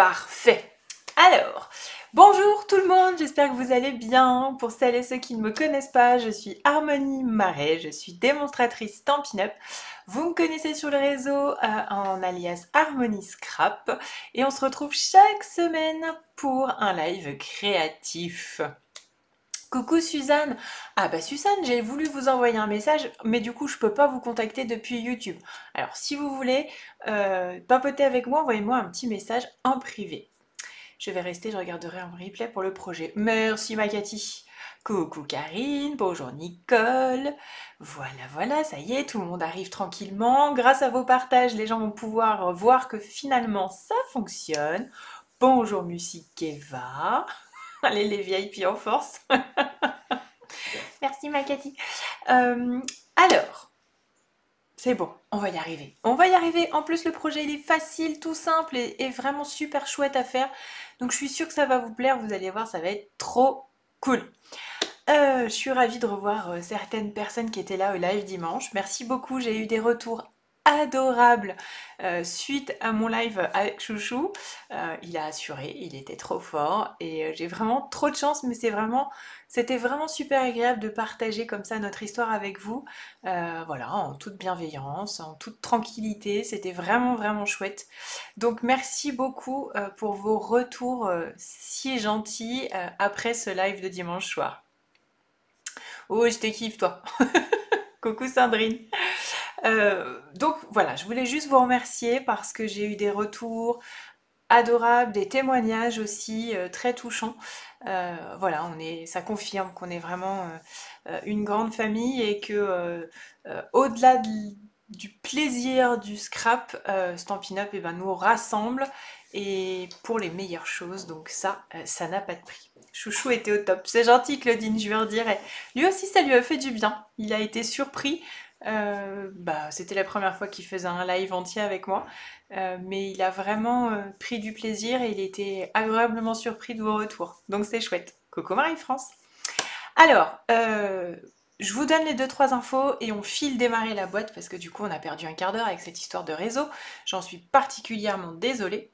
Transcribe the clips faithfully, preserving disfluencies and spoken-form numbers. Parfait. Alors, bonjour tout le monde, j'espère que vous allez bien. Pour celles et ceux qui ne me connaissent pas, je suis Harmony Marais, je suis démonstratrice Stampin' Up. Vous me connaissez sur le réseau euh, en alias Harmony Scrap et on se retrouve chaque semaine pour un live créatif. Coucou Suzanne. Ah bah Suzanne, j'ai voulu vous envoyer un message, mais du coup je peux pas vous contacter depuis YouTube. Alors si vous voulez euh, papoter avec moi, envoyez-moi un petit message en privé. Je vais rester, je regarderai un replay pour le projet. Merci ma Cathy. Coucou Karine, bonjour Nicole. Voilà, voilà, ça y est, tout le monde arrive tranquillement. Grâce à vos partages, les gens vont pouvoir voir que finalement ça fonctionne. Bonjour Musique Eva. Allez les vieilles puis en force. Merci ma Cathy. Euh, alors, c'est bon, on va y arriver. On va y arriver. En plus, le projet il est facile, tout simple et, et vraiment super chouette à faire. Donc je suis sûre que ça va vous plaire. Vous allez voir, ça va être trop cool. Euh, je suis ravie de revoir euh, certaines personnes qui étaient là au live dimanche. Merci beaucoup. J'ai eu des retours adorable euh, suite à mon live avec Chouchou. Euh, il a assuré, il était trop fort et euh, j'ai vraiment trop de chance, mais c'est vraiment, c'était vraiment super agréable de partager comme ça notre histoire avec vous, euh, voilà, en toute bienveillance, en toute tranquillité. C'était vraiment vraiment chouette, donc merci beaucoup euh, pour vos retours euh, si gentils euh, après ce live de dimanche soir. Oh, je te kiffe toi. Coucou Sandrine. Euh, donc voilà, je voulais juste vous remercier parce que j'ai eu des retours adorables, des témoignages aussi euh, très touchants. Euh, voilà, on est, ça confirme qu'on est vraiment euh, une grande famille et que euh, euh, au-delà de, du plaisir du scrap, euh, Stampin' Up eh ben, nous rassemble et pour les meilleures choses. Donc ça, euh, ça n'a pas de prix. Chouchou était au top. C'est gentil Claudine, je lui redirai. Lui aussi, ça lui a fait du bien. Il a été surpris. Euh, bah, c'était la première fois qu'il faisait un live entier avec moi, euh, mais il a vraiment euh, pris du plaisir et il était agréablement surpris de vos retours, donc c'est chouette. Coucou Marie-France. Alors euh, je vous donne les deux trois infos et on file démarrer la boîte parce que du coup on a perdu un quart d'heure avec cette histoire de réseau, j'en suis particulièrement désolée.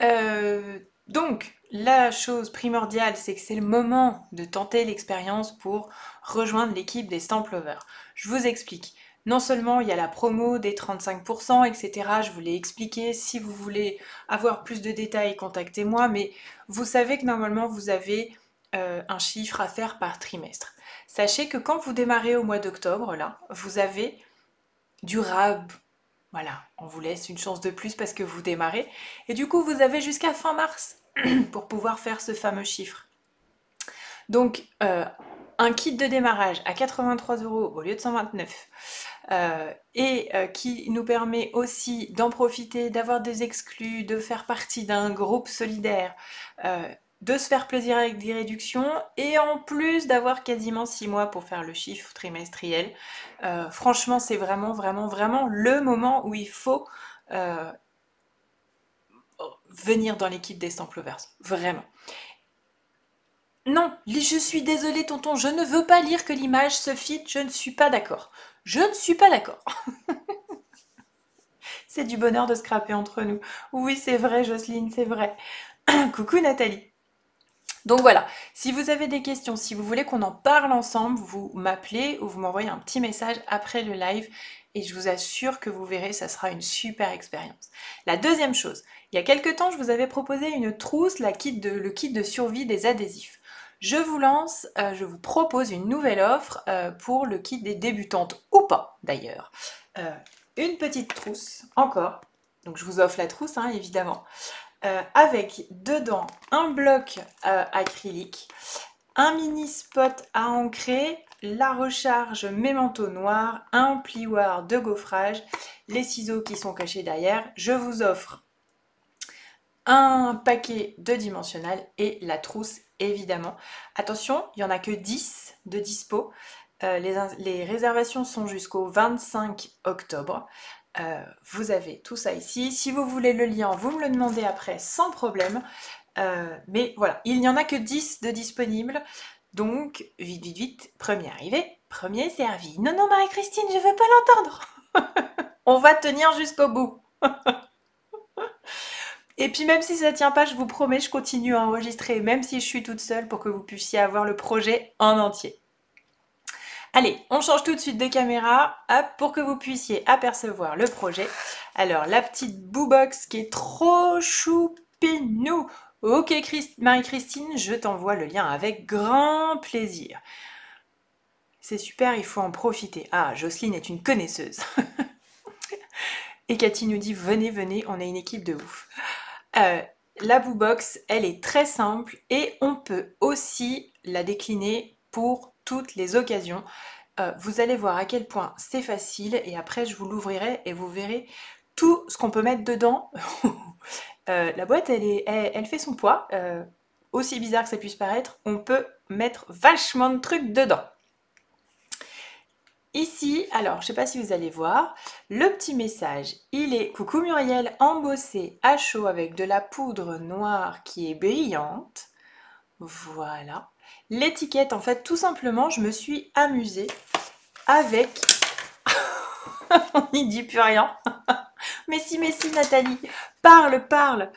euh, donc la chose primordiale, c'est que c'est le moment de tenter l'expérience pour rejoindre l'équipe des Stamplovers. Je vous explique. Non seulement il y a la promo des trente-cinq pour cent, et cetera. Je vous l'ai expliqué. Si vous voulez avoir plus de détails, contactez-moi. Mais vous savez que normalement, vous avez euh, un chiffre à faire par trimestre. Sachez que quand vous démarrez au mois d'octobre, là, vous avez du rab. Voilà, on vous laisse une chance de plus parce que vous démarrez. Et du coup, vous avez jusqu'à fin mars pour pouvoir faire ce fameux chiffre. Donc euh, un kit de démarrage à quatre-vingt-trois euros au lieu de cent vingt-neuf euh, et euh, qui nous permet aussi d'en profiter, d'avoir des exclus, de faire partie d'un groupe solidaire, euh, de se faire plaisir avec des réductions et en plus d'avoir quasiment six mois pour faire le chiffre trimestriel. Euh, franchement, c'est vraiment vraiment vraiment le moment où il faut euh, venir dans l'équipe des Stamplovers, vraiment. Non, je suis désolée tonton, je ne veux pas lire que l'image se fit, je ne suis pas d'accord. Je ne suis pas d'accord. C'est du bonheur de scraper entre nous. Oui, c'est vrai Jocelyne, c'est vrai. Coucou Nathalie. Donc voilà, si vous avez des questions, si vous voulez qu'on en parle ensemble, vous m'appelez ou vous m'envoyez un petit message après le live et je vous assure que vous verrez, ça sera une super expérience. La deuxième chose, il y a quelques temps, je vous avais proposé une trousse, la kit de, le kit de survie des adhésifs. Je vous lance, euh, je vous propose une nouvelle offre euh, pour le kit des débutantes, ou pas d'ailleurs. Euh, une petite trousse, encore, donc je vous offre la trousse hein, évidemment, euh, avec dedans un bloc euh, acrylique, un mini spot à ancrer, la recharge mémento noir, un plioir de gaufrage, les ciseaux qui sont cachés derrière. Je vous offre un paquet de dimensionnal et la trousse évidemment. Attention, il n'y en a que dix de dispo. Euh, les, les réservations sont jusqu'au vingt-cinq octobre. Euh, vous avez tout ça ici. Si vous voulez le lien, vous me le demandez après sans problème. Euh, mais voilà, il n'y en a que dix de disponibles. Donc, vite, vite, vite, premier arrivé, premier servi. Non, non, Marie-Christine, je ne veux pas l'entendre. On va tenir jusqu'au bout. Et puis même si ça tient pas, je vous promets, je continue à enregistrer, même si je suis toute seule, pour que vous puissiez avoir le projet en entier. Allez, on change tout de suite de caméra, hop, pour que vous puissiez apercevoir le projet. Alors, la petite Boo Box qui est trop choupinou. Ok Marie-Christine, je t'envoie le lien avec grand plaisir. C'est super, il faut en profiter. Ah, Jocelyne est une connaisseuse. Et Cathy nous dit, venez, venez, on est une équipe de ouf. Euh, la Boo Box, elle est très simple et on peut aussi la décliner pour toutes les occasions. Euh, vous allez voir à quel point c'est facile et après je vous l'ouvrirai et vous verrez tout ce qu'on peut mettre dedans. euh, la boîte, elle, est, elle, elle fait son poids. Euh, aussi bizarre que ça puisse paraître, on peut mettre vachement de trucs dedans. Ici, alors, je sais pas si vous allez voir, le petit message, il est « Coucou Muriel, embossé à chaud avec de la poudre noire qui est brillante. » Voilà. L'étiquette, en fait, tout simplement, je me suis amusée avec... On n'y dit plus rien. Mais si, mais si, Nathalie, parle, parle.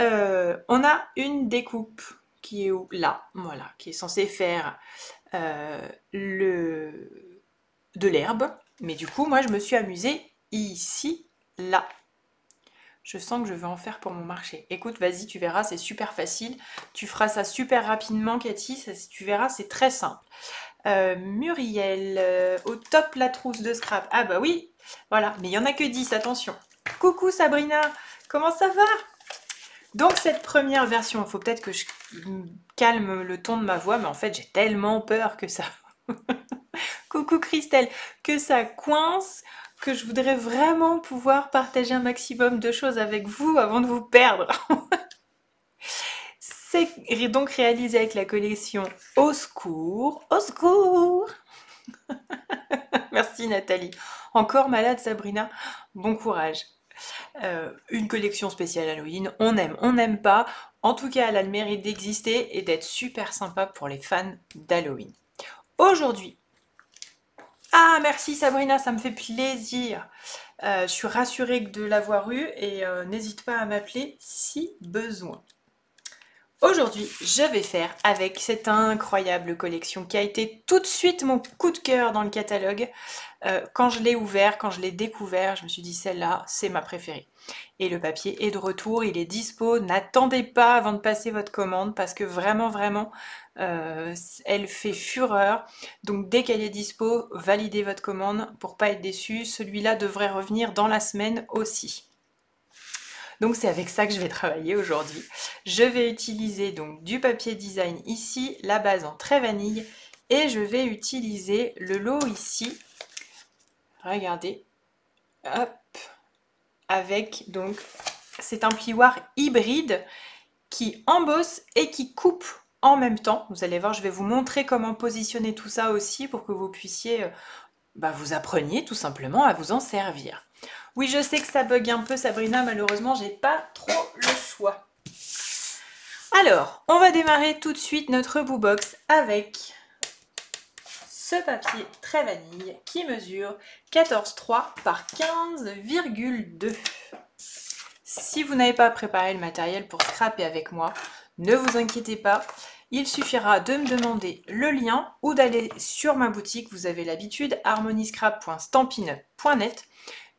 Euh, on a une découpe qui est où? Là, voilà, qui est censée faire euh, le... de l'herbe, mais du coup moi je me suis amusée ici, là. Je sens que je vais en faire pour mon marché. Écoute, vas-y, tu verras, c'est super facile. Tu feras ça super rapidement, Cathy, ça, tu verras, c'est très simple. Euh, Muriel, euh, au top la trousse de scrap. Ah bah oui, voilà, mais il n'y en a que dix, attention. Coucou Sabrina, comment ça va? Donc cette première version, il faut peut-être que je calme le ton de ma voix, mais en fait j'ai tellement peur que ça... Coucou Christelle, que ça coince, que je voudrais vraiment pouvoir partager un maximum de choses avec vous avant de vous perdre. C'est donc réalisé avec la collection Au secours, au secours. Merci Nathalie. Encore malade Sabrina, bon courage. Euh, une collection spéciale Halloween, on aime, on n'aime pas. En tout cas, elle a le mérite d'exister et d'être super sympa pour les fans d'Halloween. Aujourd'hui, ah, merci Sabrina, ça me fait plaisir. Euh, je suis rassurée de l'avoir eu et euh, n'hésite pas à m'appeler si besoin. Aujourd'hui, je vais faire avec cette incroyable collection qui a été tout de suite mon coup de cœur dans le catalogue. Euh, quand je l'ai ouvert, quand je l'ai découvert, je me suis dit celle-là, c'est ma préférée. Et le papier est de retour, il est dispo. N'attendez pas avant de passer votre commande parce que vraiment, vraiment... Euh, elle fait fureur, donc dès qu'elle est dispo, validez votre commande pour pas être déçu. Celui-là devrait revenir dans la semaine aussi. Donc c'est avec ça que je vais travailler aujourd'hui. Je vais utiliser donc du papier design ici, la base en trait vanille, et je vais utiliser le lot ici. Regardez, hop, avec donc c'est un plioir hybride qui embosse et qui coupe. En même temps, vous allez voir, je vais vous montrer comment positionner tout ça aussi pour que vous puissiez, bah, vous appreniez tout simplement à vous en servir. Oui, je sais que ça bug un peu, Sabrina, malheureusement, j'ai pas trop le choix. Alors, on va démarrer tout de suite notre Boo Box avec ce papier très vanille qui mesure quatorze virgule trois par quinze virgule deux. Si vous n'avez pas préparé le matériel pour scraper avec moi, ne vous inquiétez pas, il suffira de me demander le lien ou d'aller sur ma boutique, vous avez l'habitude, harmony scrap point stampin up point net.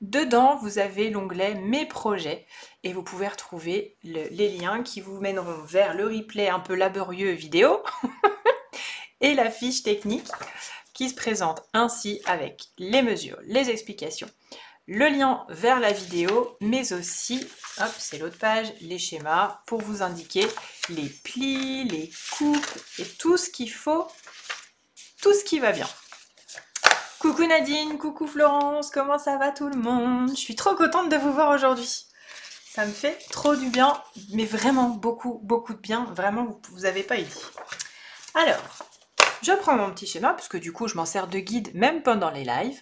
Dedans, vous avez l'onglet « Mes projets » et vous pouvez retrouver le, les liens qui vous mèneront vers le replay un peu laborieux vidéo et la fiche technique qui se présente ainsi avec les mesures, les explications. Le lien vers la vidéo, mais aussi, hop, c'est l'autre page, les schémas pour vous indiquer les plis, les coupes et tout ce qu'il faut, tout ce qui va bien. Coucou Nadine, coucou Florence, comment ça va tout le monde? Je suis trop contente de vous voir aujourd'hui. Ça me fait trop du bien, mais vraiment beaucoup, beaucoup de bien. Vraiment, vous n'avez pas idée. Alors... je prends mon petit schéma, parce que du coup, je m'en sers de guide même pendant les lives.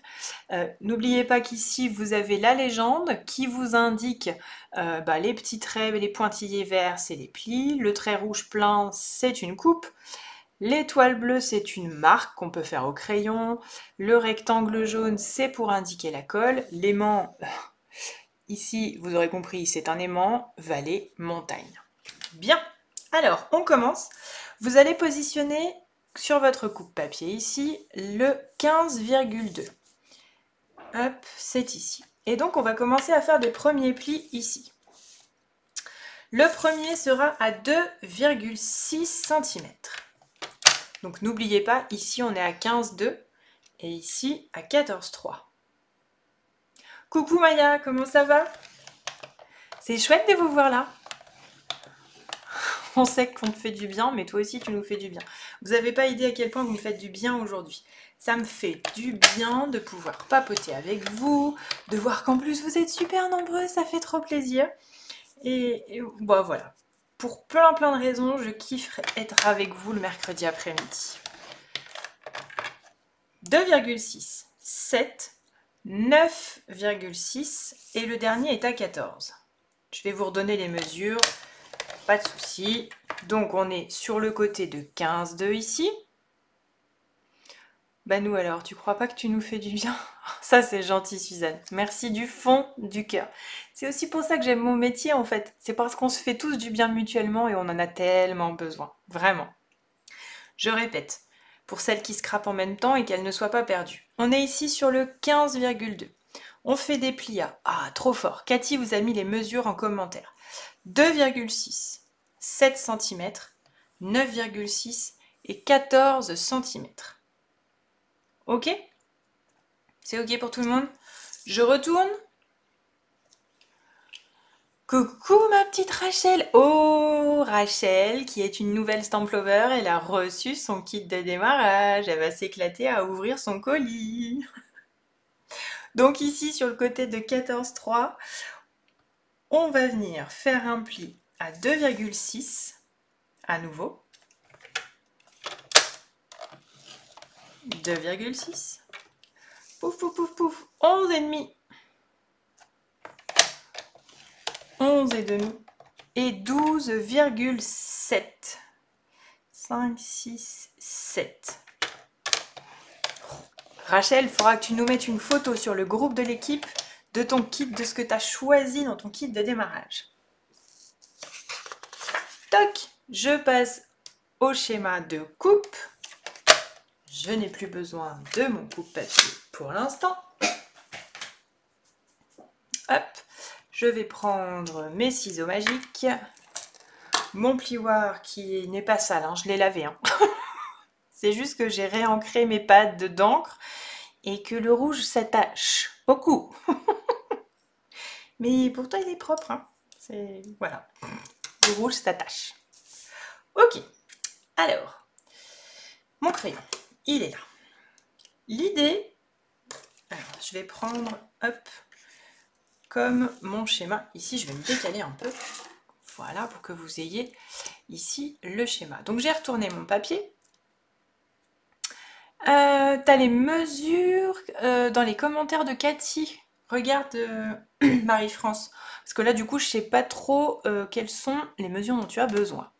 Euh, N'oubliez pas qu'ici, vous avez la légende qui vous indique euh, bah, les petits traits, les pointillés verts, c'est les plis. Le trait rouge plein, c'est une coupe. L'étoile bleue, c'est une marque qu'on peut faire au crayon. Le rectangle jaune, c'est pour indiquer la colle. L'aimant, Ici, vous aurez compris, c'est un aimant, vallée, montagne. Bien, alors on commence. Vous allez positionner sur votre coupe-papier ici le quinze virgule deux. Hop, c'est ici. Et donc on va commencer à faire des premiers plis ici. Le premier sera à deux virgule six centimètres. Donc n'oubliez pas, ici on est à quinze virgule deux et ici à quatorze virgule trois. Coucou Maya, comment ça va? C'est chouette de vous voir là. On sait qu'on te fait du bien, mais toi aussi tu nous fais du bien. Vous n'avez pas idée à quel point vous me faites du bien aujourd'hui. Ça me fait du bien de pouvoir papoter avec vous, de voir qu'en plus vous êtes super nombreux, ça fait trop plaisir. Et, et bah voilà, pour plein plein de raisons, je kiffe être avec vous le mercredi après-midi. deux virgule six, sept, neuf virgule six et le dernier est à quatorze. Je vais vous redonner les mesures, pas de souci. Donc on est sur le côté de quinze virgule deux ici. Bah nous alors, tu crois pas que tu nous fais du bien? Ça c'est gentil Suzanne, merci du fond du cœur. C'est aussi pour ça que j'aime mon métier en fait, c'est parce qu'on se fait tous du bien mutuellement et on en a tellement besoin, vraiment. Je répète, pour celles qui scrapent en même temps et qu'elles ne soient pas perdues. On est ici sur le quinze virgule deux. On fait des plis à... Ah, trop fort. Cathy vous a mis les mesures en commentaire. deux virgule six, sept centimètres, neuf virgule six et quatorze centimètres. Ok? C'est ok pour tout le monde? Je retourne. Coucou ma petite Rachel! Oh Rachel, qui est une nouvelle Stamplover, elle a reçu son kit de démarrage, elle va s'éclater à ouvrir son colis. Donc ici sur le côté de quatorze virgule trois, on va venir faire un pli à deux virgule six, à nouveau, deux virgule six, pouf pouf pouf pouf, onze virgule cinq. onze virgule cinq et douze virgule sept. cinq, six, sept. Rachel, il faudra que tu nous mettes une photo sur le groupe de l'équipe de ton kit, de ce que tu as choisi dans ton kit de démarrage. Toc, je passe au schéma de coupe. Je n'ai plus besoin de mon coupe-papier pour l'instant. Hop. Je vais prendre mes ciseaux magiques, mon plioir qui n'est pas sale, hein, je l'ai lavé. Hein. C'est juste que j'ai réancré mes pattes d'encre et que le rouge s'attache beaucoup. Mais pourtant il est propre. Hein. C'est... Voilà, le rouge s'attache. Ok, alors, mon crayon, il est là. L'idée, alors je vais prendre, hop... Comme mon schéma, ici je vais me décaler un peu, voilà, pour que vous ayez ici le schéma. Donc j'ai retourné mon papier. Euh, t'as les mesures euh, dans les commentaires de Cathy. Regarde euh, Marie-France, parce que là du coup je sais pas trop euh, quelles sont les mesures dont tu as besoin.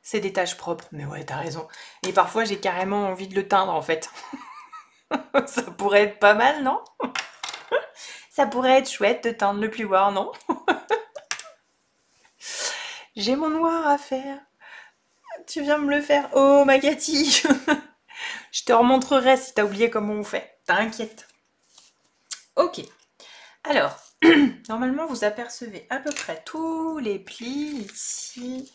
C'est des tâches propres, mais ouais t'as raison. Et parfois j'ai carrément envie de le teindre en fait. Ça pourrait être pas mal, non? Ça pourrait être chouette de teindre le plioir, non? J'ai mon noir à faire. Tu viens me le faire. Oh, ma Cathy. Je te remontrerai si t'as oublié comment on fait. T'inquiète. Ok. Alors, normalement, vous apercevez à peu près tous les plis ici.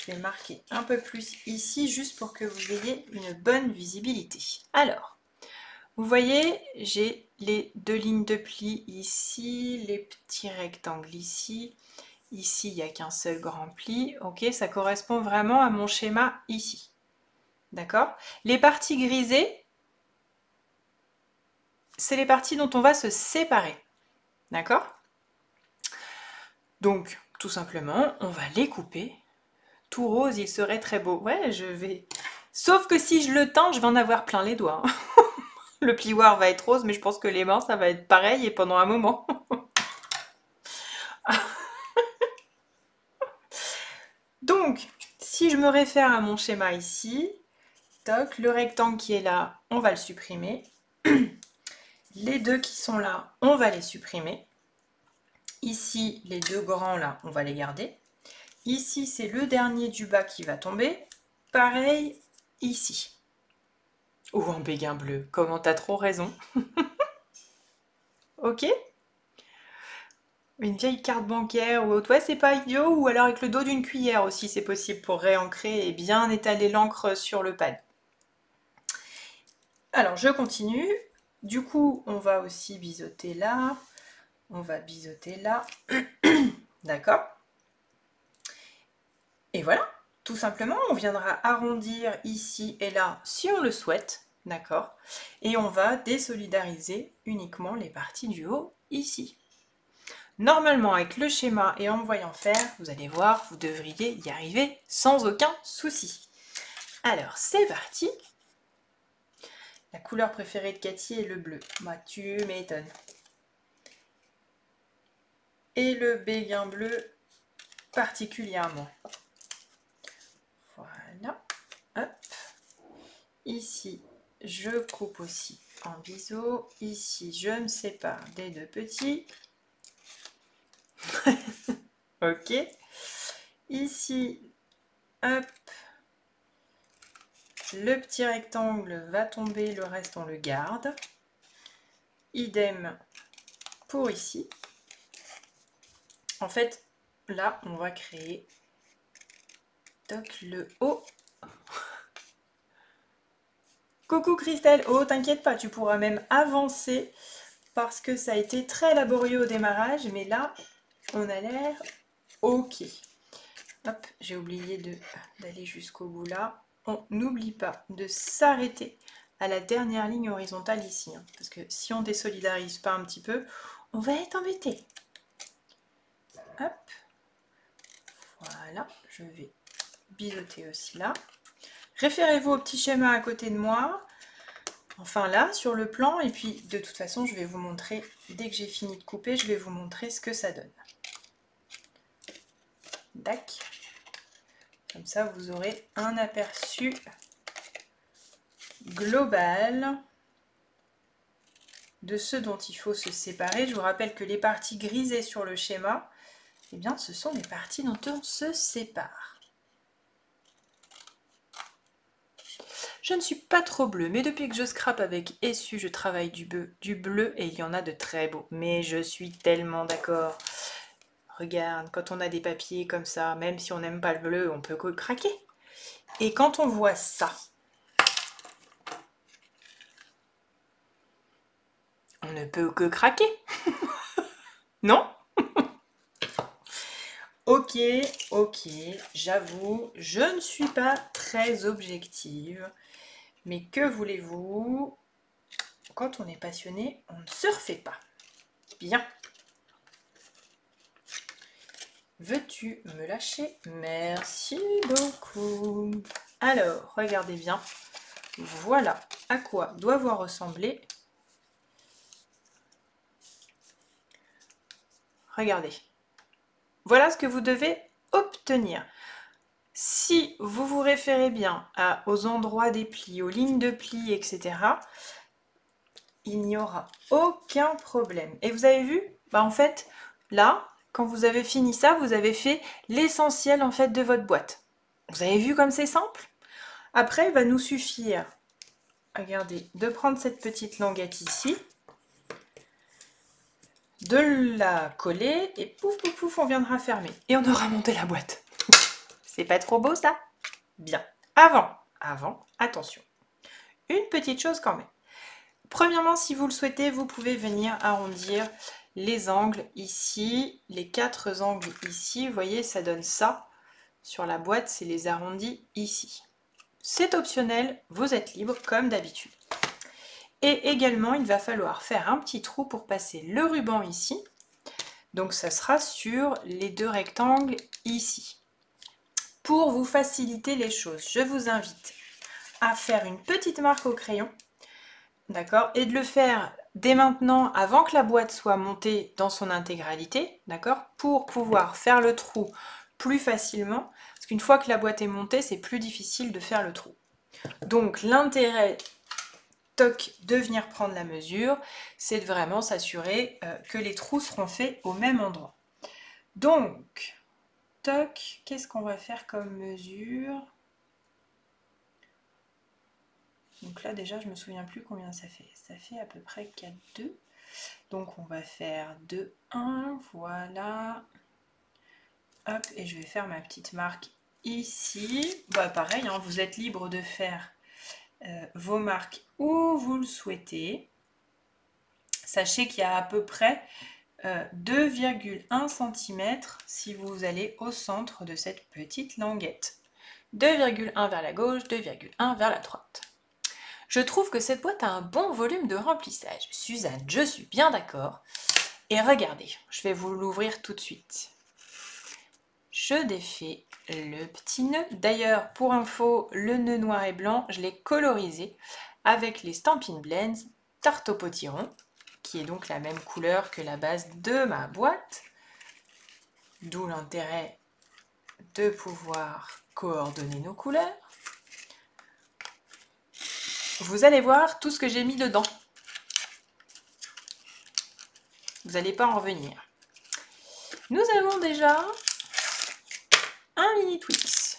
Je vais marquer un peu plus ici, juste pour que vous ayez une bonne visibilité. Alors. Vous voyez, j'ai les deux lignes de plis ici, les petits rectangles ici. Ici, il n'y a qu'un seul grand pli. Ok, ça correspond vraiment à mon schéma ici. D'accord? Les parties grisées, c'est les parties dont on va se séparer. D'accord? Donc, tout simplement, on va les couper. Tout rose, il serait très beau. Ouais, je vais... Sauf que si je le teins, je vais en avoir plein les doigts. Hein. Le plioir va être rose, mais je pense que les mains, ça va être pareil et pendant un moment. Donc, si je me réfère à mon schéma ici, toc, le rectangle qui est là, on va le supprimer. Les deux qui sont là, on va les supprimer. Ici, les deux grands, là, on va les garder. Ici, c'est le dernier du bas qui va tomber. Pareil, ici. Ou oh, un béguin bleu. Comment t'as trop raison. Ok. Une vieille carte bancaire ou autre. Ouais, c'est pas idiot. Ou alors avec le dos d'une cuillère aussi, c'est possible pour réancrer et bien étaler l'encre sur le pad. Alors, je continue. Du coup, on va aussi biseauter là. On va biseauter là. D'accord. Et voilà. Tout simplement, on viendra arrondir ici et là si on le souhaite. D'accord. Et on va désolidariser uniquement les parties du haut ici. Normalement, avec le schéma et en me voyant faire, vous allez voir, vous devriez y arriver sans aucun souci. Alors, c'est parti. La couleur préférée de Cathy est le bleu. Moi, tu m'étonnes. Et le béguin bleu particulièrement. Voilà. Hop. Ici, je coupe aussi en biseau. Ici, je me sépare des deux petits. Ok. Ici, hop. Le petit rectangle va tomber, le reste on le garde. Idem pour ici. En fait, là, on va créer toc, le haut. Coucou Christelle. Oh, t'inquiète pas, tu pourras même avancer parce que ça a été très laborieux au démarrage, mais là, on a l'air ok. Hop, j'ai oublié d'aller jusqu'au bout là. On n'oublie pas de s'arrêter à la dernière ligne horizontale ici. Hein, parce que si on ne désolidarise pas un petit peu, on va être embêté. Hop. Voilà, je vais biseauter aussi là. Référez-vous au petit schéma à côté de moi. Enfin là, sur le plan. Et puis, de toute façon, je vais vous montrer, dès que j'ai fini de couper, je vais vous montrer ce que ça donne. Tac. Comme ça, vous aurez un aperçu global de ce dont il faut se séparer. Je vous rappelle que les parties grisées sur le schéma, eh bien, ce sont les parties dont on se sépare. Je ne suis pas trop bleue, mais depuis que je scrape avec essu, je travaille du bleu, du bleu et il y en a de très beaux. Mais je suis tellement d'accord. Regarde, quand on a des papiers comme ça, même si on n'aime pas le bleu, on peut craquer. Et quand on voit ça, on ne peut que craquer. Non? Ok, ok, j'avoue, je ne suis pas très objective. Mais que voulez-vous? Quand on est passionné, on ne se refait pas. Bien. Veux-tu me lâcher? Merci beaucoup. Alors, regardez bien. Voilà à quoi doit avoir ressemblé. Regardez. Voilà ce que vous devez obtenir. Si vous vous référez bien à, aux endroits des plis, aux lignes de plis, et cetera, il n'y aura aucun problème. Et vous avez vu? Bah, en fait, là... Quand vous avez fini ça, vous avez fait l'essentiel en fait de votre boîte. Vous avez vu comme c'est simple? Après, il va nous suffire, regardez, de prendre cette petite languette ici, de la coller et pouf, pouf, pouf, on viendra fermer. Et on aura monté la boîte. C'est pas trop beau ça? Bien. Avant, avant, attention. Une petite chose quand même. Premièrement, si vous le souhaitez, vous pouvez venir arrondir les angles ici, les quatre angles ici, vous voyez, ça donne ça. Sur la boîte, c'est les arrondis ici. C'est optionnel, vous êtes libre comme d'habitude. Et également, il va falloir faire un petit trou pour passer le ruban ici. Donc, ça sera sur les deux rectangles ici. Pour vous faciliter les choses, je vous invite à faire une petite marque au crayon, d'accord, et de le faire... dès maintenant, avant que la boîte soit montée dans son intégralité, d'accord, pour pouvoir faire le trou plus facilement, parce qu'une fois que la boîte est montée, c'est plus difficile de faire le trou. Donc l'intérêt toc de venir prendre la mesure, c'est de vraiment s'assurer euh, que les trous seront faits au même endroit. Donc, toc, qu'est-ce qu'on va faire comme mesure? Donc là déjà je me souviens plus combien ça fait, ça fait à peu près quatre deux, donc on va faire deux un, voilà, hop, et je vais faire ma petite marque ici. Bah pareil, hein, vous êtes libre de faire euh, vos marques où vous le souhaitez. Sachez qu'il y a à peu près euh, deux virgule un centimètres si vous allez au centre de cette petite languette, deux virgule un vers la gauche, deux virgule un vers la droite. Je trouve que cette boîte a un bon volume de remplissage. Suzanne, je suis bien d'accord. Et regardez, je vais vous l'ouvrir tout de suite. Je défais le petit nœud. D'ailleurs, pour info, le nœud noir et blanc, je l'ai colorisé avec les Stampin' Blends Tarte au potiron, qui est donc la même couleur que la base de ma boîte. D'où l'intérêt de pouvoir coordonner nos couleurs. Vous allez voir tout ce que j'ai mis dedans. Vous n'allez pas en revenir. Nous avons déjà un mini Twix,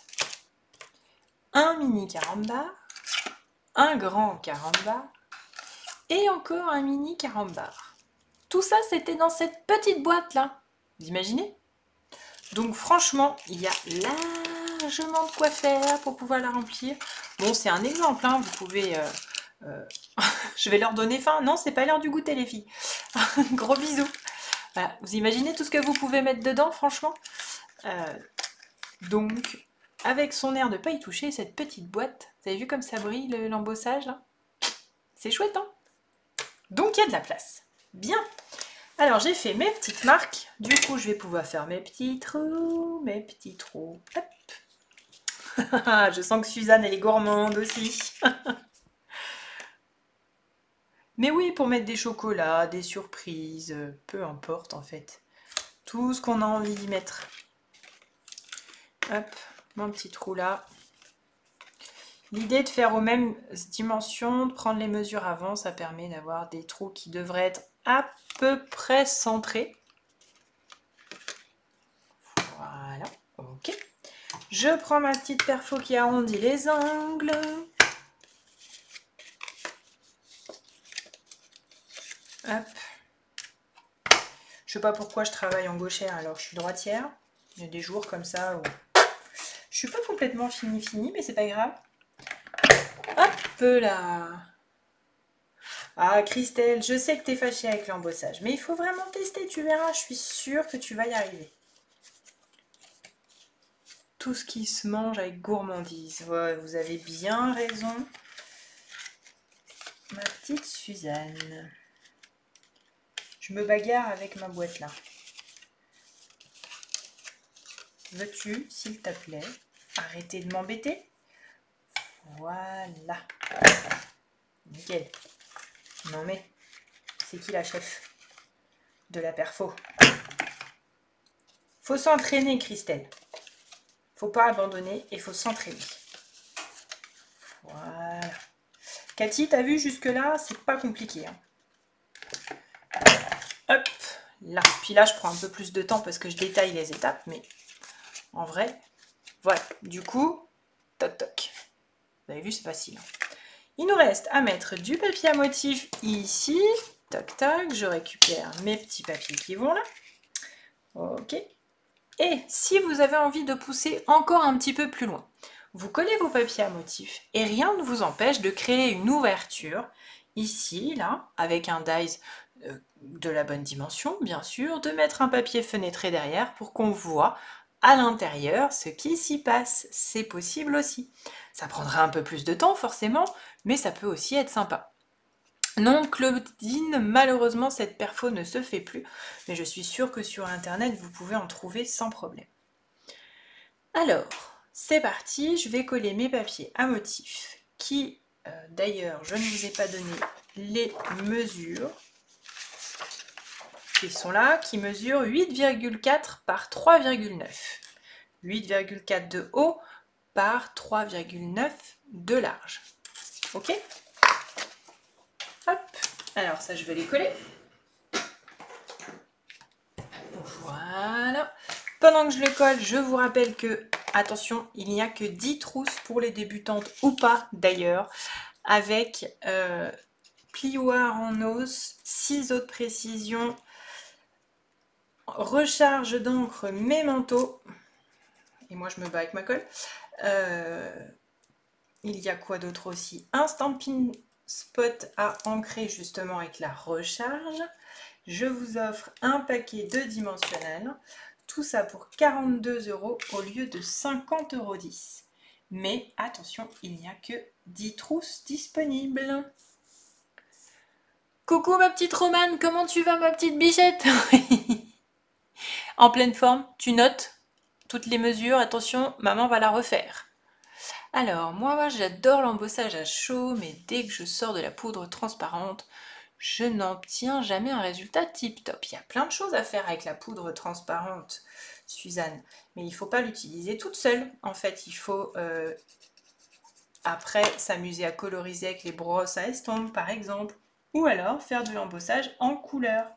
un mini carambar, un grand carambar et encore un mini carambar. Tout ça, c'était dans cette petite boîte-là. Vous imaginez? Donc franchement, il y a largement de quoi faire pour pouvoir la remplir. Bon, c'est un exemple, hein, vous pouvez... Euh, euh, je vais leur donner faim. Non, c'est pas l'heure du goûter, les filles. Gros bisous. Voilà, vous imaginez tout ce que vous pouvez mettre dedans, franchement. Euh, donc, avec son air de ne pas y toucher, cette petite boîte, vous avez vu comme ça brille l'embossage, là? C'est chouette, hein? Donc, il y a de la place. Bien. Alors, j'ai fait mes petites marques. Du coup, je vais pouvoir faire mes petits trous, mes petits trous. Hop. Je sens que Suzanne, elle est gourmande aussi. Mais oui, pour mettre des chocolats, des surprises, peu importe en fait. Tout ce qu'on a envie d'y mettre. Hop, mon petit trou là. L'idée de faire aux mêmes dimensions, de prendre les mesures avant, ça permet d'avoir des trous qui devraient être à peu près centrés. Voilà, ok. Je prends ma petite perfo qui arrondit les angles. Hop. Je sais pas pourquoi je travaille en gauchère alors que je suis droitière. Il y a des jours comme ça où je suis pas complètement fini fini, mais c'est pas grave. Hop là. Ah Christelle, je sais que t'es fâchée avec l'embossage, mais il faut vraiment tester, tu verras, je suis sûre que tu vas y arriver. Tout ce qui se mange avec gourmandise. Ouais, vous avez bien raison, ma petite Suzanne. Je me bagarre avec ma boîte là. Veux-tu, s'il te plaît, arrêter de m'embêter? Voilà. Nickel. Non mais, c'est qui la chef de la perfo? Faut s'entraîner, Christelle. Faut pas abandonner et faut s'entraîner. Voilà. Cathy, t'as vu jusque-là, c'est pas compliqué. Hein. Hop, là. Puis là, je prends un peu plus de temps parce que je détaille les étapes, mais en vrai, voilà. Du coup, toc toc. Vous avez vu, c'est facile. Il nous reste à mettre du papier à motif ici. Toc toc. Je récupère mes petits papiers qui vont là. Ok. Et si vous avez envie de pousser encore un petit peu plus loin, vous collez vos papiers à motifs et rien ne vous empêche de créer une ouverture, ici, là, avec un dies de la bonne dimension, bien sûr, de mettre un papier fenêtré derrière pour qu'on voit à l'intérieur ce qui s'y passe. C'est possible aussi. Ça prendra un peu plus de temps, forcément, mais ça peut aussi être sympa. Non, Claudine, malheureusement, cette perfo ne se fait plus, mais je suis sûre que sur Internet, vous pouvez en trouver sans problème. Alors, c'est parti, je vais coller mes papiers à motifs, qui, euh, d'ailleurs, je ne vous ai pas donné les mesures, qui sont là, qui mesurent huit virgule quatre par trois virgule neuf. huit virgule quatre de haut par trois virgule neuf de large. Ok ? Alors ça, je vais les coller. Voilà. Pendant que je le colle, je vous rappelle que, attention, il n'y a que dix trousses pour les débutantes ou pas d'ailleurs, avec euh, plioir en os, ciseaux de précision, recharge d'encre mémento. Et moi je me bats avec ma colle. Euh, il y a quoi d'autre aussi? Un stamping spot à ancrer justement avec la recharge. Je vous offre un paquet de dimensionnels. Tout ça pour quarante-deux euros au lieu de cinquante euros. Mais attention, il n'y a que dix trousses disponibles. Coucou ma petite Romane, comment tu vas ma petite bichette? En pleine forme, tu notes toutes les mesures, attention, maman va la refaire. Alors, moi j'adore l'embossage à chaud, mais dès que je sors de la poudre transparente, je n'obtiens jamais un résultat tip top. Il y a plein de choses à faire avec la poudre transparente, Suzanne, mais il ne faut pas l'utiliser toute seule. En fait, il faut euh, après s'amuser à coloriser avec les brosses à estompe, par exemple, ou alors faire de l'embossage en couleur.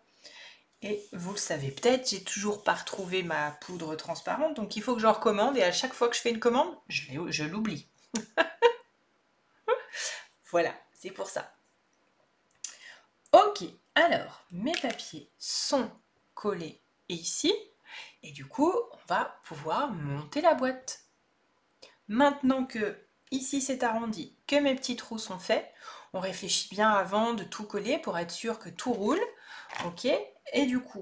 Et vous le savez peut-être, j'ai toujours pas retrouvé ma poudre transparente, donc il faut que j'en recommande, et à chaque fois que je fais une commande, je l'oublie. Voilà, c'est pour ça. Ok, alors, mes papiers sont collés ici, et du coup, on va pouvoir monter la boîte. Maintenant que ici c'est arrondi, que mes petits trous sont faits, on réfléchit bien avant de tout coller pour être sûr que tout roule. Ok, et du coup,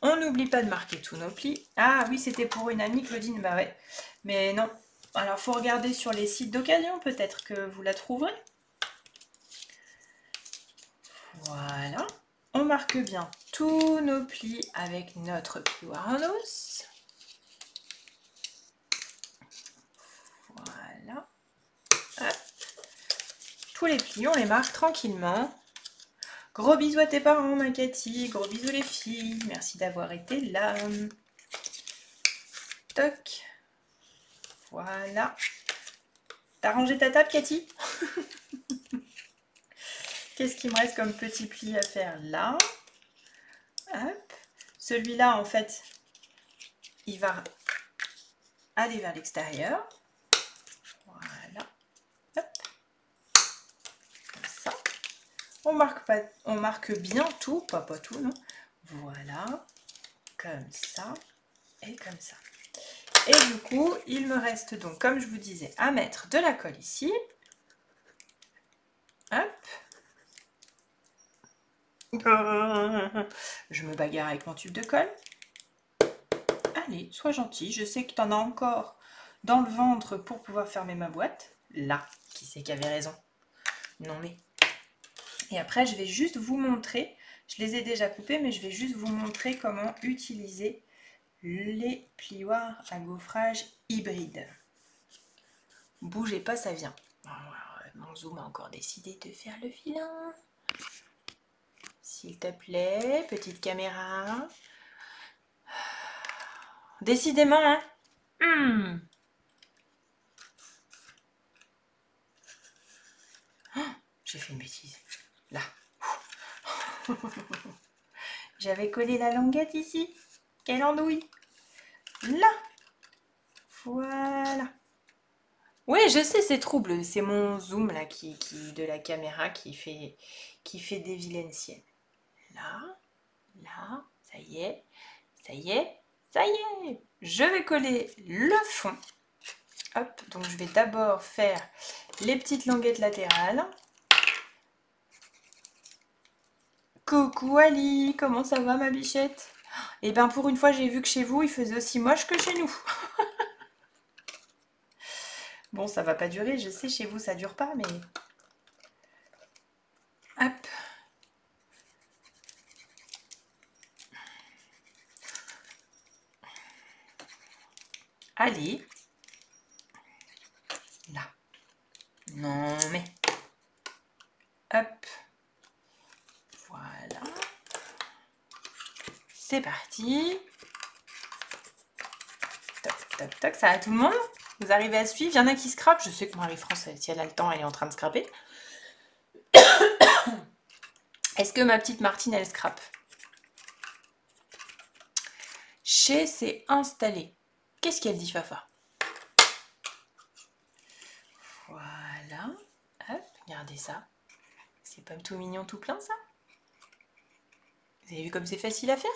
on n'oublie pas de marquer tous nos plis. Ah oui, c'était pour une amie, Claudine, bah ouais. Mais non, alors il faut regarder sur les sites d'occasion, peut-être que vous la trouverez. Voilà, on marque bien tous nos plis avec notre plioir en os. Voilà. Hop. Tous les plis, on les marque tranquillement. Gros bisous à tes parents, ma Cathy. Gros bisous les filles. Merci d'avoir été là. Toc. Voilà. T'as rangé ta table, Cathy? Qu'est-ce qu'il me reste comme petit pli à faire là? Hop. Celui-là, en fait, il va aller vers l'extérieur. Voilà. Hop. Comme ça. On marque, pas, on marque bien tout, pas, pas tout, non? Voilà. Comme ça. Et comme ça. Et du coup, il me reste donc, comme je vous disais, à mettre de la colle ici. Hop. Je me bagarre avec mon tube de colle. Allez, sois gentil. Je sais que tu en as encore dans le ventre pour pouvoir fermer ma boîte. Là, qui c'est qui avait raison? Non mais... Et après, je vais juste vous montrer. Je les ai déjà coupés, mais je vais juste vous montrer comment utiliser les plioirs à gaufrage hybride. Bougez pas, ça vient. Mon zoom a encore décidé de faire le vilain. S'il te plaît, petite caméra. Décidément, hein. Mmh. Oh, j'ai fait une bêtise. Là. J'avais collé la languette ici. Quelle andouille. Là. Voilà. Oui, je sais, c'est trouble. C'est mon zoom là qui, qui, de la caméra qui fait, qui fait des vilaines siennes. Là, là, ça y est, ça y est, ça y est. Je vais coller le fond. Hop, donc je vais d'abord faire les petites languettes latérales. Coucou Ali, comment ça va ma bichette? Eh bien pour une fois j'ai vu que chez vous il faisait aussi moche que chez nous. Bon ça va pas durer, je sais chez vous ça dure pas mais... Hop. Allez, là, non mais, hop, voilà, c'est parti, toc, toc, toc, ça va tout le monde? Vous arrivez à suivre? Il y en a qui scrapent, je sais que Marie-France, si elle a le temps, elle est en train de scraper. Est-ce que ma petite Martine, elle scrape? Chez s'est installée. Qu'est-ce qu'elle dit, Fafa? Voilà. Hop, regardez ça. C'est pas tout mignon, tout plein, ça? Vous avez vu comme c'est facile à faire?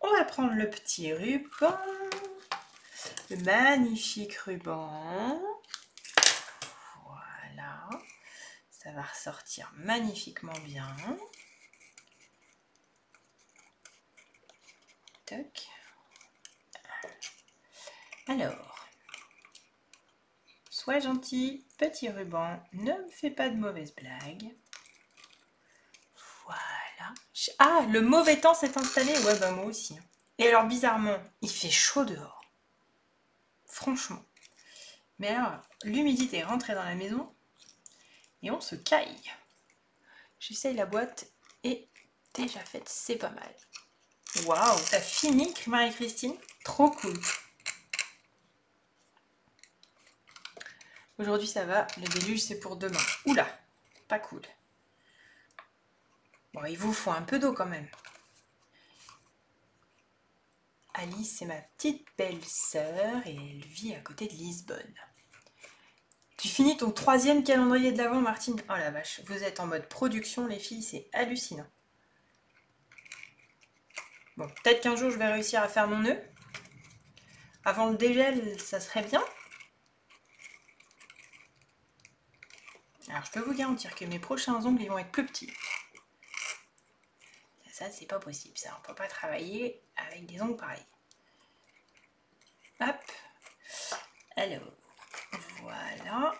On va prendre le petit ruban. Le magnifique ruban. Voilà. Ça va ressortir magnifiquement bien. Toc. Alors, sois gentil, petit ruban, ne me fais pas de mauvaises blagues. Voilà. Ah, le mauvais temps s'est installé. Ouais, bah moi aussi. Et alors, bizarrement, il fait chaud dehors. Franchement. Mais alors, l'humidité est rentrée dans la maison. Et on se caille. J'essaye la boîte et déjà faite, c'est pas mal. Waouh, t'as fini Marie-Christine? Trop cool. Aujourd'hui ça va, le déluge c'est pour demain. Oula, pas cool. Bon, il vous faut un peu d'eau quand même. Alice c'est ma petite belle-sœur et elle vit à côté de Lisbonne. Tu finis ton troisième calendrier de l'Avent, Martine. Oh la vache, vous êtes en mode production, les filles, c'est hallucinant. Bon, peut-être qu'un jour, je vais réussir à faire mon nœud. Avant le dégel, ça serait bien. Alors, je peux vous garantir que mes prochains ongles, ils vont être plus petits. Ça, c'est pas possible, ça. On peut pas travailler avec des ongles pareils. Hop. Alors... Voilà.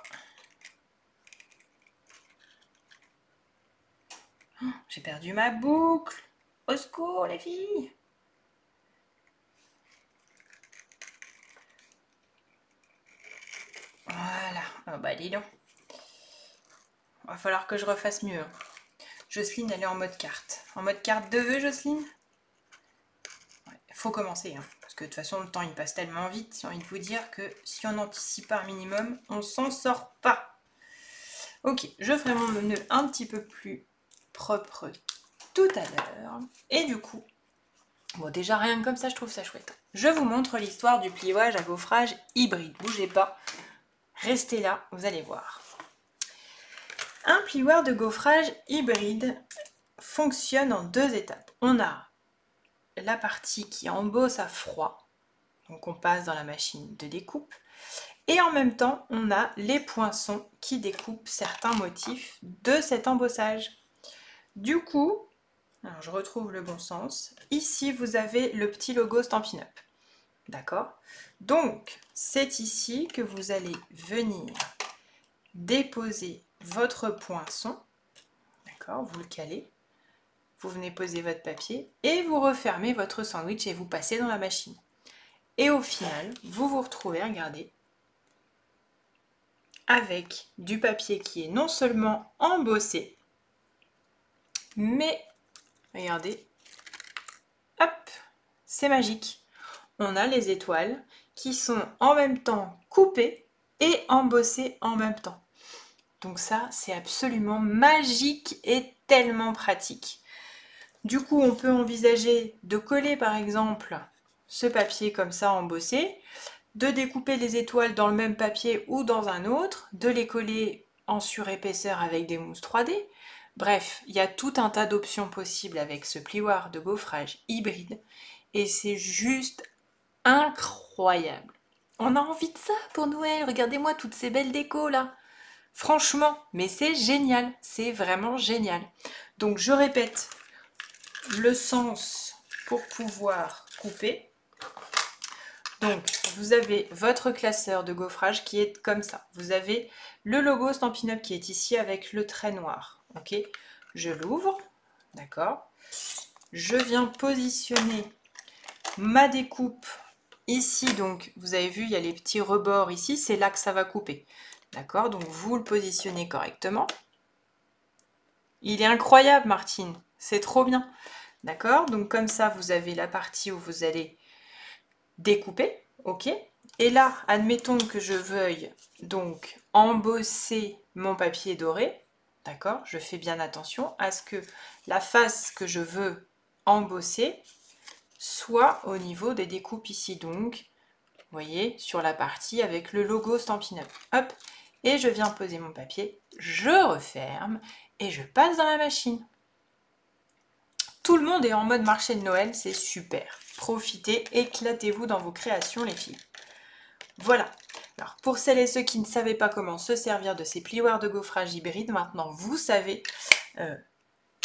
Oh, j'ai perdu ma boucle. Au secours, les filles. Voilà. Oh, bah, dis donc. Va falloir que je refasse mieux. Jocelyne, elle est en mode carte. En mode carte de vœux, Jocelyne? Ouais, faut commencer, hein. Parce que de toute façon, le temps, il passe tellement vite. J'ai envie de vous dire que si on anticipe pas un minimum, on s'en sort pas. Ok, je ferai mon nœud un petit peu plus propre tout à l'heure. Et du coup, bon déjà rien que comme ça, je trouve ça chouette. Je vous montre l'histoire du pliage à gaufrage hybride. Bougez pas, restez là, vous allez voir. Un plioir de gaufrage hybride fonctionne en deux étapes. On a... la partie qui embosse à froid, donc on passe dans la machine de découpe, et en même temps on a les poinçons qui découpent certains motifs de cet embossage. Du coup, alors je retrouve le bon sens, ici vous avez le petit logo Stampin' Up, d'accord? Donc c'est ici que vous allez venir déposer votre poinçon, d'accord? Vous le calez. Vous venez poser votre papier et vous refermez votre sandwich et vous passez dans la machine. Et au final, vous vous retrouvez, regardez, avec du papier qui est non seulement embossé, mais, regardez, hop, c'est magique. On a les étoiles qui sont en même temps coupées et embossées en même temps. Donc ça, c'est absolument magique et tellement pratique. Du coup, on peut envisager de coller par exemple ce papier comme ça embossé, de découper les étoiles dans le même papier ou dans un autre, de les coller en surépaisseur avec des mousses trois D. Bref, il y a tout un tas d'options possibles avec ce plioir de gaufrage hybride et c'est juste incroyable. On a envie de ça pour Noël, regardez-moi toutes ces belles décos là. Franchement, mais c'est génial, c'est vraiment génial. Donc je répète... le sens pour pouvoir couper. Donc vous avez votre classeur de gaufrage qui est comme ça. Vous avez le logo Stampin' Up qui est ici avec le trait noir. Ok, je l'ouvre, d'accord. Je viens positionner ma découpe ici. Donc vous avez vu, il y a les petits rebords ici. C'est là que ça va couper, d'accord. Donc vous le positionnez correctement. Il est incroyable, Martine. C'est trop bien, d'accord? Donc comme ça, vous avez la partie où vous allez découper, ok? Et là, admettons que je veuille donc embosser mon papier doré, D'accord? Je fais bien attention à ce que la face que je veux embosser soit au niveau des découpes ici. Donc, vous voyez, sur la partie avec le logo Stampin' Up. Hop! Et je viens poser mon papier, je referme et je passe dans la machine. Tout le monde est en mode marché de Noël, c'est super. Profitez, éclatez-vous dans vos créations les filles. Voilà. Alors pour celles et ceux qui ne savaient pas comment se servir de ces plioirs de gaufrage hybride, maintenant vous savez, euh,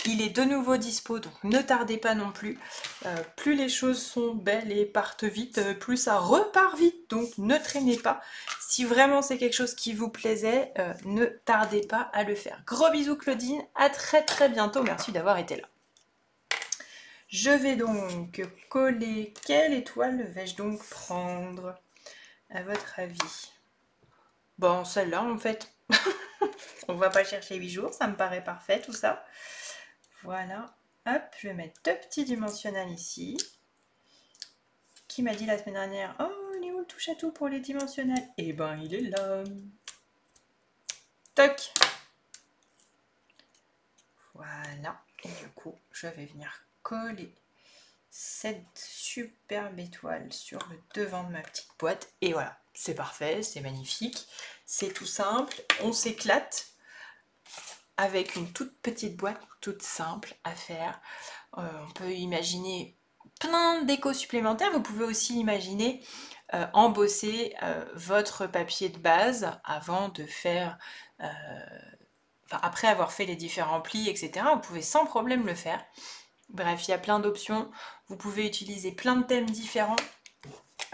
il est de nouveau dispo, donc ne tardez pas non plus. Euh, plus les choses sont belles et partent vite, euh, plus ça repart vite, donc ne traînez pas. Si vraiment c'est quelque chose qui vous plaisait, euh, ne tardez pas à le faire. Gros bisous Claudine, à très très bientôt, merci d'avoir été là. Je vais donc coller, quelle étoile vais-je donc prendre, à votre avis? Bon, celle-là en fait, on va pas chercher huit jours, ça me paraît parfait tout ça. Voilà, hop, je vais mettre deux petits dimensionnels ici. Qui m'a dit la semaine dernière, oh, il est où le touche à tout pour les dimensionnels? Eh ben, il est là. Toc. Voilà, et du coup, je vais venir coller cette superbe étoile sur le devant de ma petite boîte. Et voilà, c'est parfait, c'est magnifique, c'est tout simple, on s'éclate avec une toute petite boîte toute simple à faire. Euh, on peut imaginer plein d'échos supplémentaires. Vous pouvez aussi imaginer euh, embosser euh, votre papier de base avant de faire... Euh, enfin, après avoir fait les différents plis, et cetera. Vous pouvez sans problème le faire. Bref, il y a plein d'options, vous pouvez utiliser plein de thèmes différents.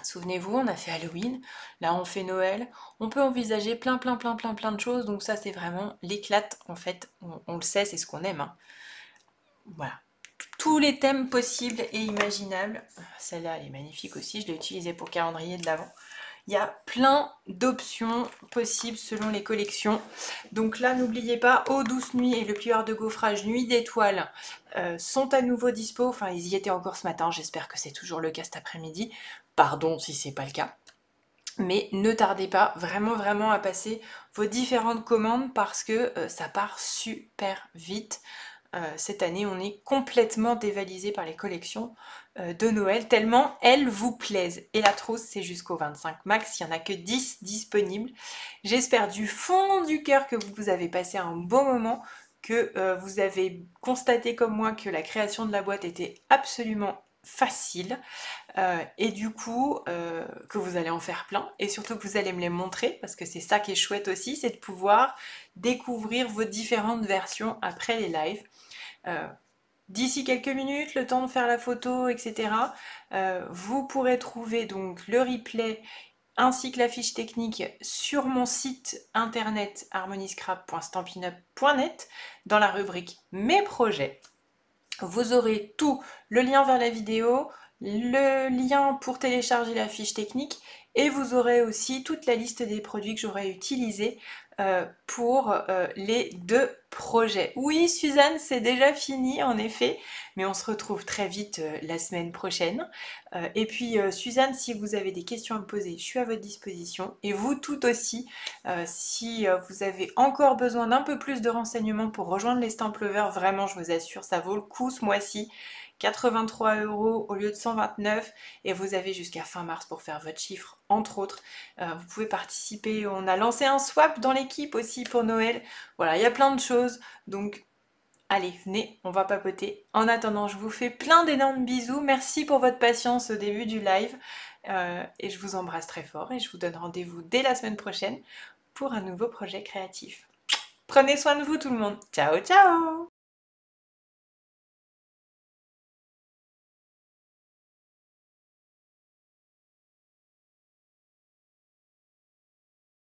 Souvenez-vous, on a fait Halloween, là on fait Noël, on peut envisager plein plein plein plein plein de choses, donc ça c'est vraiment l'éclate en fait, on, on le sait, c'est ce qu'on aime. Hein. Voilà, tous les thèmes possibles et imaginables, celle-là elle est magnifique aussi, je l'ai utilisée pour calendrier de l'Avent. Il y a plein d'options possibles selon les collections. Donc là, n'oubliez pas, Eau douce nuit et le plioir de gaufrage nuit d'étoiles euh, sont à nouveau dispo. Enfin, ils y étaient encore ce matin. J'espère que c'est toujours le cas cet après-midi. Pardon si c'est pas le cas. Mais ne tardez pas vraiment, vraiment à passer vos différentes commandes parce que euh, ça part super vite. Euh, cette année, on est complètement dévalisé par les collections de Noël, tellement elles vous plaisent. Et la trousse, c'est jusqu'au vingt-cinq max, il n'y en a que dix disponibles. J'espère du fond du cœur que vous avez passé un bon moment, que euh, vous avez constaté comme moi que la création de la boîte était absolument facile, euh, et du coup, euh, que vous allez en faire plein, et surtout que vous allez me les montrer, parce que c'est ça qui est chouette aussi, c'est de pouvoir découvrir vos différentes versions après les lives. Euh, D'ici quelques minutes, le temps de faire la photo, et cetera. Euh, vous pourrez trouver donc le replay ainsi que la fiche technique sur mon site internet harmony scrap point stampin up point net dans la rubrique mes projets. Vous aurez tout, le lien vers la vidéo, le lien pour télécharger la fiche technique et vous aurez aussi toute la liste des produits que j'aurai utilisés Euh, pour euh, les deux projets. Oui, Suzanne, c'est déjà fini en effet, mais on se retrouve très vite euh, la semaine prochaine. Euh, et puis euh, Suzanne, si vous avez des questions à me poser, je suis à votre disposition. Et vous tout aussi, euh, si euh, vous avez encore besoin d'un peu plus de renseignements pour rejoindre les Stamplovers, vraiment, je vous assure, ça vaut le coup ce mois-ci. quatre-vingt-trois euros au lieu de cent vingt-neuf et vous avez jusqu'à fin mars pour faire votre chiffre entre autres. Euh, vous pouvez participer, on a lancé un swap dans l'équipe aussi pour Noël. Voilà, il y a plein de choses. Donc allez, venez, on va papoter. En attendant, je vous fais plein d'énormes bisous. Merci pour votre patience au début du live euh, et je vous embrasse très fort et je vous donne rendez-vous dès la semaine prochaine pour un nouveau projet créatif. Prenez soin de vous tout le monde. Ciao, ciao!